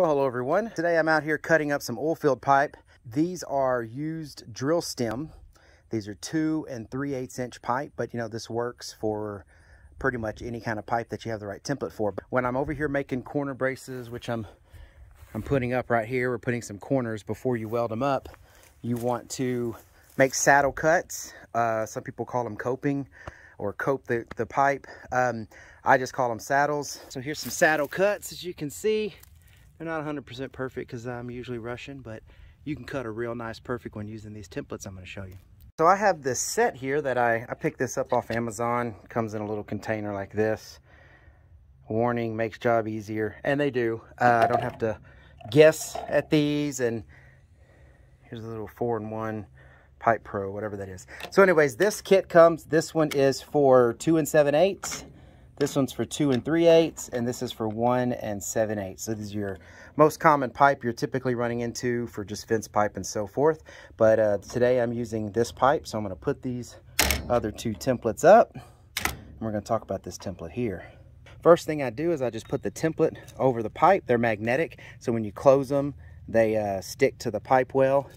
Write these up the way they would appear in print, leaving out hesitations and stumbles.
Well, hello everyone. Today I'm out here cutting up some oil field pipe. These are used drill stem. These are 2 3/8 inch pipe, but you know, this works for pretty much any kind of pipe that you have the right template for. But when I'm over here making corner braces, which I'm putting up right here, we're putting some corners. Before you weld them up, you want to make saddle cuts. Some people call them coping or cope the pipe. I just call them saddles. So here's some saddle cuts. As you can see, they're not 100% perfect because I'm usually rushing, but you can cut a real nice perfect one using these templates I'm going to show you. So I have this set here that I picked this up off Amazon. It comes in a little container like this. Warning, makes job easier. And they do. I don't have to guess at these. And here's a little 4-in-1 Pipe Pro, whatever that is. So anyways, this kit comes. This one is for 2 7/8. This one's for 2 3/8. And this is for 1 7/8. So these are your most common pipe you're typically running into for just fence pipe and so forth. But today I'm using this pipe. So I'm going to put these other two templates up. And we're going to talk about this template here. First thing I do is I just put the template over the pipe. They're magnetic, so when you close them, they stick to the pipe well.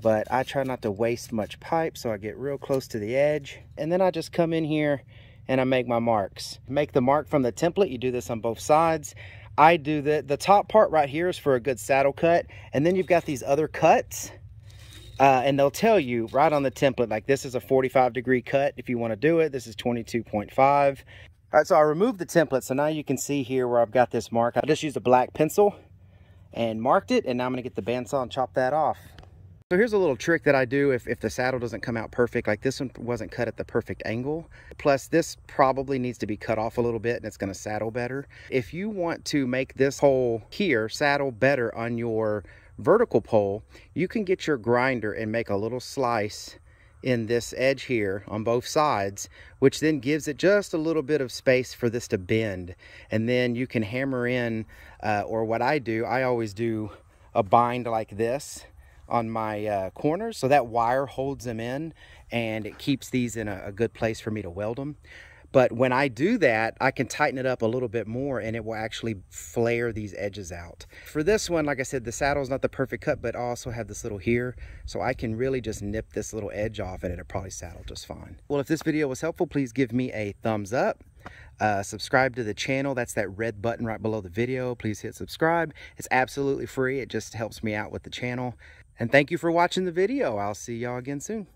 But I try not to waste much pipe, so I get real close to the edge. And then I just come in here and I make my marks. Make the mark from the template. You do this on both sides. I do the top part right here is for a good saddle cut. And then you've got these other cuts. And they'll tell you right on the template, like this is a 45-degree cut if you want to do it. This is 22.5. All right, so I removed the template. So now you can see here where I've got this mark. I just used a black pencil and marked it. And now I'm going to get the bandsaw and chop that off. So here's a little trick that I do if the saddle doesn't come out perfect, like this one wasn't cut at the perfect angle. Plus this probably needs to be cut off a little bit and it's gonna saddle better. If you want to make this hole here saddle better on your vertical pole, you can get your grinder and make a little slice in this edge here on both sides, which then gives it just a little bit of space for this to bend. And then you can hammer in, or what I do, I always do a bind like this on my corners, so that wire holds them in and it keeps these in a good place for me to weld them. But when I do that, I can tighten it up a little bit more and it will actually flare these edges out. For this one, like I said, the saddle's not the perfect cut, but I also have this little here, so I can really just nip this little edge off and it'll probably saddle just fine. Well, if this video was helpful, please give me a thumbs up. Subscribe to the channel. That's that red button right below the video. Please hit subscribe. It's absolutely free. It just helps me out with the channel. And thank you for watching the video. I'll see y'all again soon.